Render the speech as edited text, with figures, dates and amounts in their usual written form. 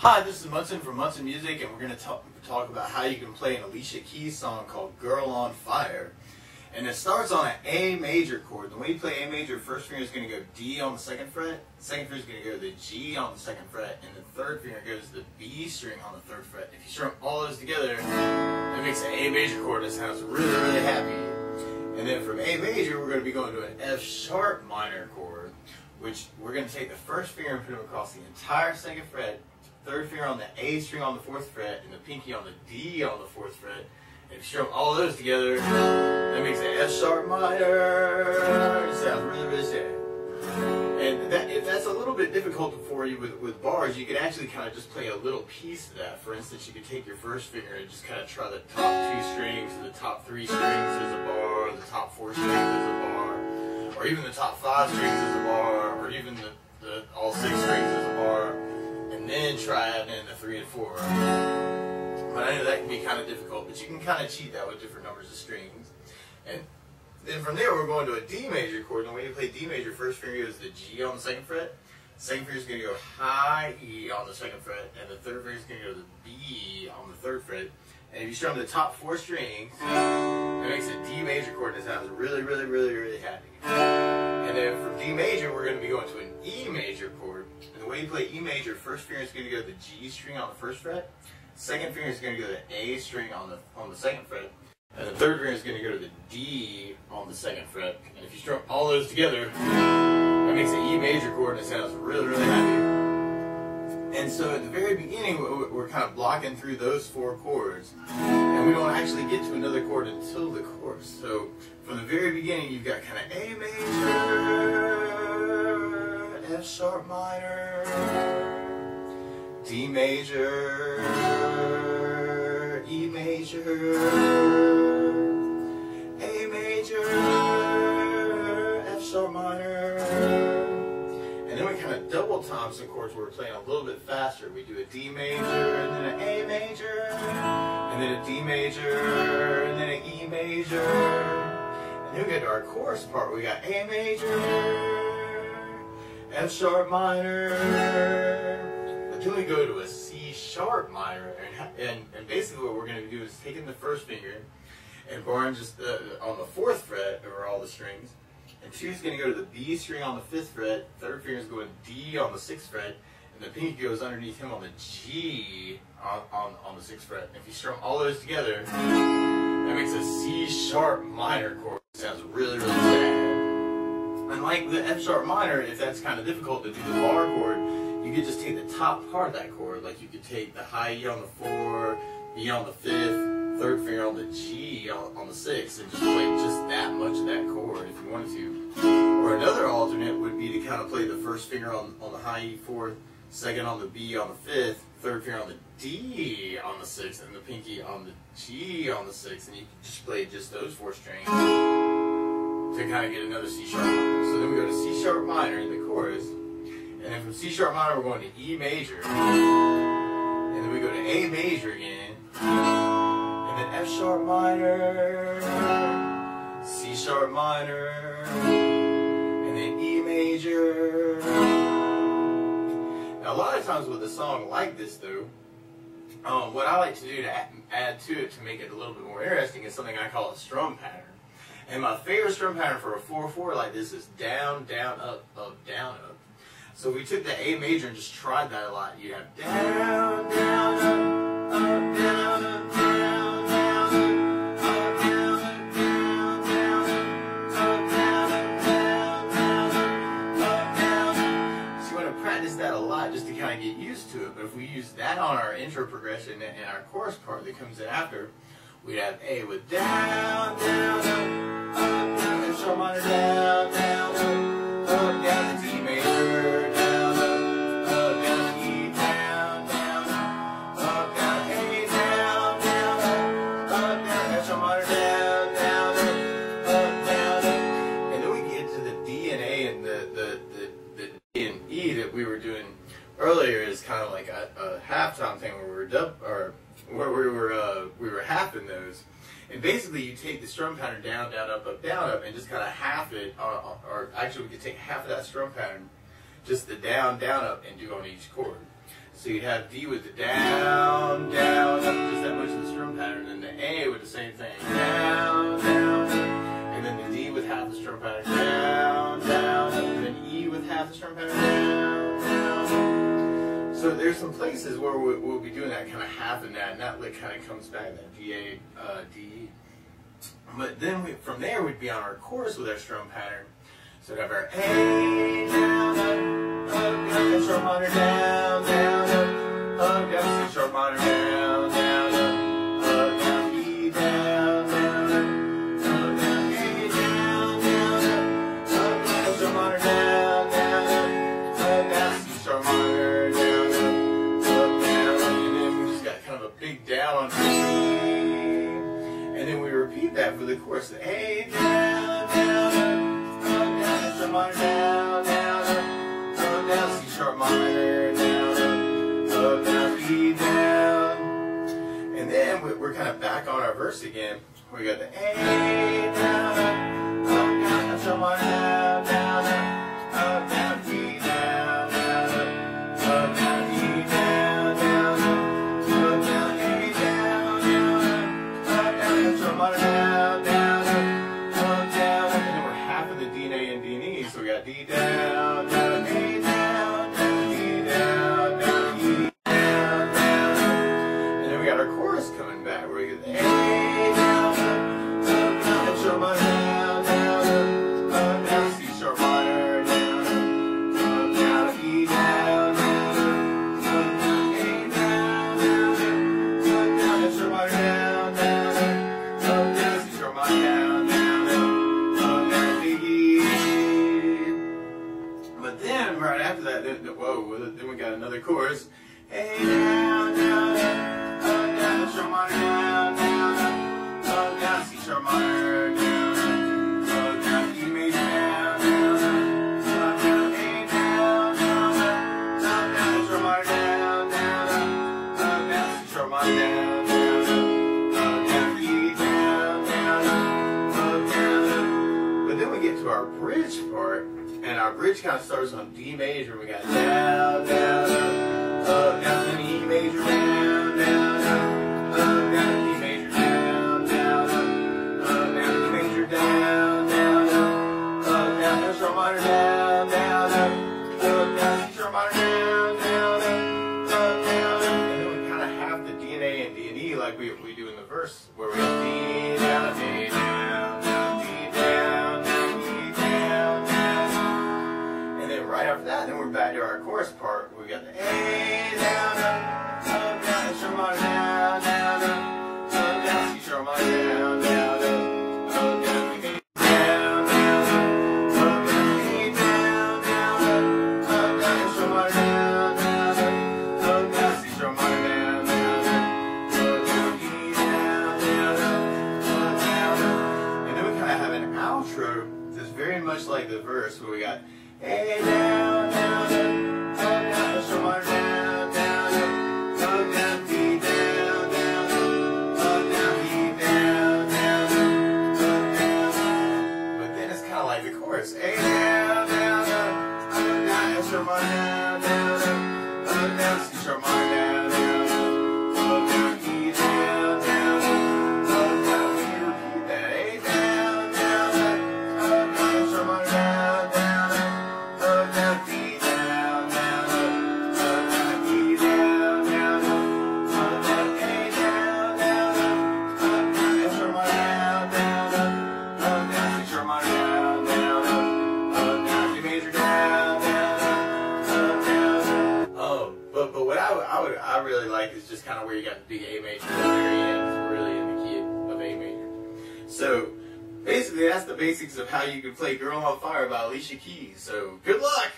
Hi, this is Munson from Munson Music, and we're going to talk about how you can play an Alicia Keys song called Girl on Fire. And it starts on an A major chord. The way you play A major, first finger is going to go D on the second fret, the second finger is going to go to the G on the second fret, and the third finger goes to the B string on the third fret. If you strum all those together, it makes an A major chord. It sounds really, really happy. And then from A major, we're going to be going to an F sharp minor chord, which we're going to take the first finger and put them across the entire second fret, third finger on the A string on the fourth fret, and the pinky on the D on the fourth fret. And if you strum all those together, that makes an F sharp minor. It sounds really, really sad. And if that's a little bit difficult for you with bars, you could actually kind of just play a little piece of that. For instance, you could take your first finger and just kind of try the top two strings, or the top three strings as a bar, or the top four strings as a bar, or even the top five strings as a bar, or even the all six strings as a bar. And then try it in the 3 and 4. But I know that can be kind of difficult, but you can kind of cheat that with different numbers of strings. And then from there, we're going to a D major chord. And when you play D major, first finger goes to the G on the second fret, second finger is going to go high E on the second fret, and the third finger is going to go to the B on the third fret. And if you strum the top four strings, it makes a D major chord, and it sounds really, really, really, really happy. And then from D major, we're going to be going to an E major chord. And the way you play E major, first finger is going to go to the G string on the first fret, second finger is going to go to the A string on the second fret, and the third finger is going to go to the D on the second fret. And if you strum all those together, that makes an E major chord, and it sounds really, really happy. And so at the very beginning, we're kind of blocking through those four chords, and we don't actually get to another chord until the chorus. So from the very beginning, you've got kind of A major, F sharp minor, D major, E major, A major, F sharp minor. And then we kind of double time some chords where we're playing a little bit faster. We do a D major, and then an A major, and then a D major, and then an E major. And then we get to our chorus part where we got A major, F sharp minor, but then we go to a C sharp minor, and basically what we're going to do is taking the first finger and barring just on the fourth fret over all the strings, and two is going to go to the B string on the fifth fret, third finger is going to D on the sixth fret, and the pinky goes underneath him on the G on the sixth fret. And if you strum all those together, that makes a C sharp minor chord. It sounds really, really sad. And like the F sharp minor, if that's kind of difficult to do the bar chord, you could just take the top part of that chord. Like you could take the high E on the 4, E on the 5th, third finger on the G on the 6th, and just play just that much of that chord if you wanted to. Or another alternate would be to kind of play the first finger on the high E 4th, second on the B on the 5th, third finger on the D on the 6th, and the pinky on the G on the 6th, and you could just play just those four strings to kind of get another C sharp minor. So then we go to C sharp minor in the chorus, and then from C sharp minor we're going to E major, and then we go to A major again, and then F sharp minor, C sharp minor, and then E major. Now a lot of times with a song like this though, what I like to do to add to it to make it a little bit more interesting is something I call a strum pattern. And my favorite strum pattern for a 4-4 like this is down, down, up, down, up. So if we took the A major and just tried that a lot, you have down, down, up, down, up, down, down, up, down, up, down, down, up, down, up, down, down, up, down. So you want to practice that a lot just to kind of get used to it. But if we use that on our intro progression and our chorus part that comes in after, we'd have A with down, down, up. F sharp minor, down, down, up, down to D major, down, up, down to E, down, up, down to A, down, up, down, F sharp minor, down, up, down, up. And then we get to the D and A, and the D and E that we were doing earlier is kind of like a halftime thing where we were halving those. And basically, you take the strum pattern down, down, up, down, up, and just kind of half it, or actually we could take half of that strum pattern, just the down, down, up, and do on each chord. So you'd have D with the down, down, up just that much in the strum pattern, and the A with the same thing, down, down, and then the D with half the strum pattern, down, down, up, and then E with half the strum pattern, down, down. So there's some places where we'll be doing that kind of half and that, and that lick kind of comes back, that G, A, D. But then from there we'd be on our chorus with our strum pattern. So we'd have our A, down, up, up, down, strum pattern, down, down. Up, down, C sharp minor, down, down, up, down, E, down, down, up, down, A, down, down, up, down, sharp minor, down, down, up, down, C sharp minor, down, up, down, and then we just got kind of a big down on D, and then we repeat that for the chorus, A, down, down, up, down, sharp minor, down, down, up, down, C sharp minor, down. Up, down, E, down. And then we're kind of back on our verse again. We got the A, down, up, down, up, down, down, down, up, down, E, down, down, up, down, E, down, down, up, down, E, down, down, up, down, down, down, up, down. And then we're half of the D and A and D and E, so we got D, down, down, D, down, down, E, down, down. Got our chorus coming back where we get the A down, up, down, up, sharp minor, down, down, up, down, C sharp minor, down, up, down, E down, down, up, down, A down, down, up, down, up, sharp minor, down, down, up, down, C sharp minor, down, down, up, down, D. But then right after that, then we got another chorus. A down, down, down, sharp minor, down, down, up, down, C sharp minor, down, up, down, E major, down, down, up, down, A down, down, up, down, sharp minor, down, down, up, down, C sharp minor, down, down, up, down, E down, down, up, down. But then we get to our bridge part, and our bridge kind of starts on D major. We got down, down, up. Up, down, E major, down, down, up, down, E major, down, down, up, down, E major, down, down, up, down, F sharp minor, down, down, up, down, C sharp minor, down, down, up, down. And then we kind of have the D and A and D and E like we do in the verse, where we have D, down, A, down, down, D, down, down, E, down, down. And then right after that, then we're back to our chorus part. We got the A. Much like the verse where we got A down, down, up, down, sharp minor, down, down, up, down, D down, down, up, down, E down, down, up, down. But then it's kind of like the chorus: A down, down, up, down, sharp minor, down, down, up, down, C sharp minor, down, down, up, down, E down, down, up, down. We repeat that A down, down, up. I really like is just kind of where you got the big A major at the very end. It's really in the key of A major. So basically that's the basics of how you can play Girl on Fire by Alicia Keys. So good luck!